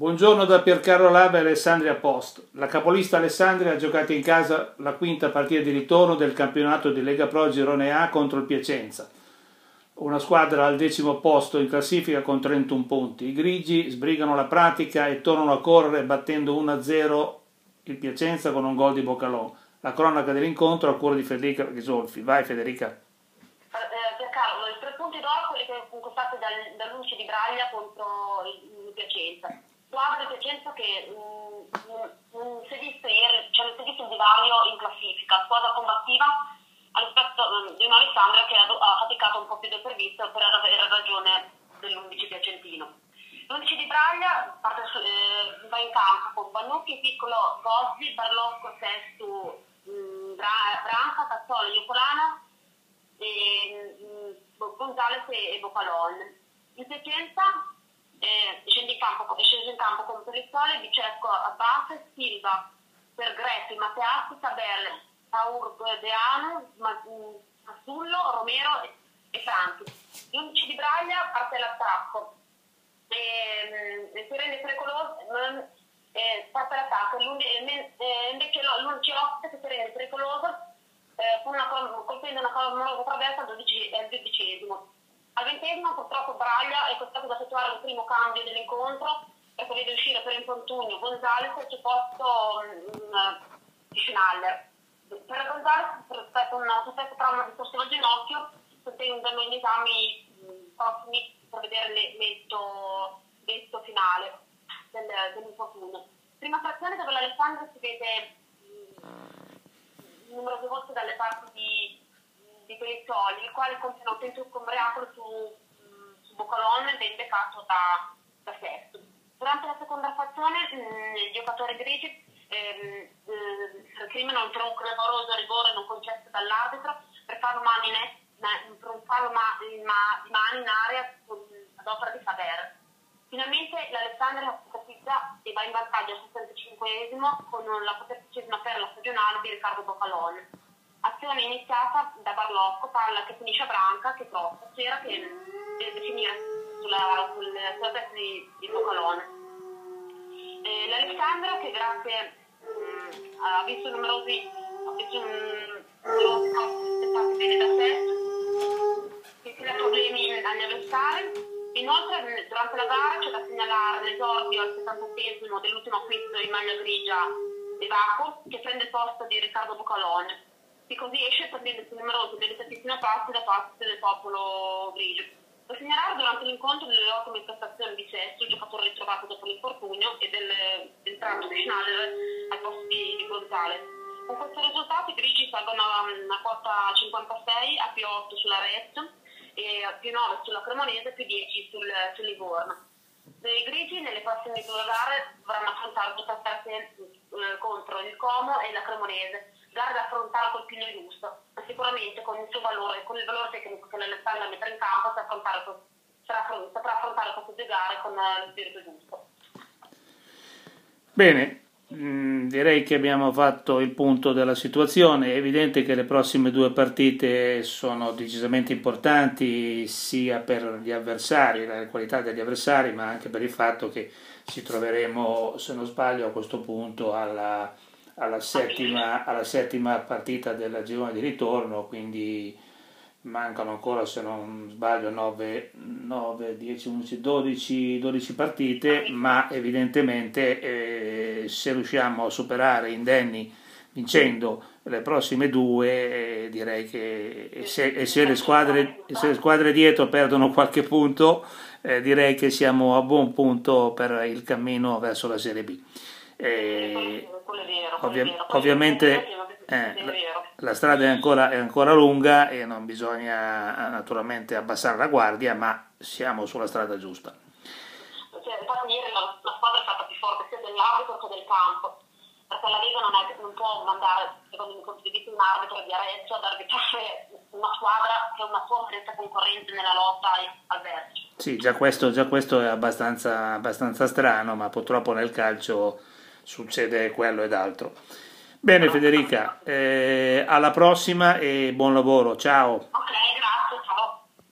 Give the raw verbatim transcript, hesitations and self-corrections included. Buongiorno da Piercarlo Lava e Alessandria Post. La capolista Alessandria ha giocato in casa la quinta partita di ritorno del campionato di Lega Pro Girone A contro il Piacenza, una squadra al decimo posto in classifica con trentuno punti. I grigi sbrigano la pratica e tornano a correre battendo uno a zero il Piacenza con un gol di Bocalon. La cronaca dell'incontro a cura di Federica Ghisolfi. Vai Federica. Piercarlo, i tre punti d'oro quelli che sono costati dal, da Luce di Braglia contro il Piacenza. Squadra di Piacenza che non si è visto ieri, cioè non si è visto il divario in classifica, squadra combattiva rispetto di una Alessandria che ha faticato un po' più del previsto per avere ragione dell'undici piacentino. L'undici di Braglia parte su, eh, va in campo con Pannucchi, Piccolo, Gozzi, Barlocco, Sesto, Bra Branca, Tassoli, Iucolana, e, mh, Gonzales e, e Bocalon. In Piacenza Eh, scende in campo, scende in campo con Pelizzoli, Vicesco, Abbas, Silva, Pergretti, Matteazzi, Tabelle, Paur, Deano, Masullo, Romero e, e Franchi. L'undici di Braglia parte l'attacco, e, e si rende pericoloso, eh, parte l'attacco, eh, invece l'undici lotta che si rende pericoloso, eh, una, colpendo una colonna traversa al dodicesimo. Al ventesimo purtroppo Braglia è costato ad effettuare il primo cambio dell'incontro per poter uscire per infortunio Gonzales e c'è posto Schnaller. Per Gonzales si aspetta un sospeso trauma di torsione al ginocchio, sostengono gli esami prossimi per vedere l'esito finale del, dell'infortunio. Prima frazione dove l'Alessandria si vede mh, numerose volte dalle parti di di Pelizzoli, il quale continua un combriacolo su, su Bocalone ben beccato da, da Sesto. Durante la seconda fazione mh, il giocatore grigi ehm, eh, crimina un clamoroso rigore non concesso dall'arbitro per farlo mano in, ma, in, ma, in area ad opera di Faber. Finalmente l'Alessandria capizza e va in vantaggio al sessantacinquesimo con la quattordicesima perla stagionale di Riccardo Bocalon. Azione iniziata da Barlocco, palla che finisce a Branca, che troppo c'era che deve finire sulla, sulla, sulla testa di, di Bocalone. Eh, L'Alessandria che grazie mh, ha visto numerosi ha visto numerosi passati bene da sé, che ha problemi agli avversari. Inoltre durante la gara c'è da segnalare l'esordio al settantottesimo dell'ultimo acquisto in maglia grigia di Vaco, che prende il posto di Riccardo Bocalon. E così esce perdendo più numerosi delle tantissime passi da parte del popolo grigio. Per segnalare durante l'incontro delle ottime prestazioni di Sesto, il giocatore ritrovato dopo l'infortunio, e del, del tratto di Schneider al posto di, di Gonzales. Con questo risultato i grigi salgono a quota cinquantasei, a più otto sull'Arezzo, a più nove sulla Cremonese e più dieci sul, sul Livorno. I grigi nelle prossime due gare dovranno affrontare due partite eh, contro il Como e la Cremonese, gare da affrontare col pigno giusto, ma sicuramente con il suo valore, con il valore tecnico che l'Alessandria metterà in campo saprà affrontare, saprà affrontare queste due gare con lo spirito giusto. Bene, mh, direi che abbiamo fatto il punto della situazione. È evidente che le prossime due partite sono decisamente importanti sia per gli avversari, la qualità degli avversari, ma anche per il fatto che ci troveremo, se non sbaglio, a questo punto alla Alla settima, alla settima partita della girone di ritorno, quindi mancano ancora, se non sbaglio, nove, dieci, undici, dodici partite, ma evidentemente eh, se riusciamo a superare indenni vincendo le prossime due, eh, direi che e se, e se, le squadre, se le squadre dietro perdono qualche punto, eh, direi che siamo a buon punto per il cammino verso la Serie B. Eh, ovvia ovviamente eh, la, la strada è ancora, è ancora lunga e non bisogna naturalmente abbassare la guardia, ma siamo sulla strada giusta. Cioè, infatti ieri la, la squadra è stata più forte sia dell'arbitro che del campo, perché la Lega non, è, non può mandare, secondo il mio punto di vista, un arbitro di Arezzo ad arbitrare una squadra che è una sua diretta concorrente nella lotta al vertice. Sì, già questo, già questo è abbastanza, abbastanza strano, ma purtroppo nel calcio succede quello ed altro. Bene Federica, eh, alla prossima e buon lavoro, ciao. Ok, grazie.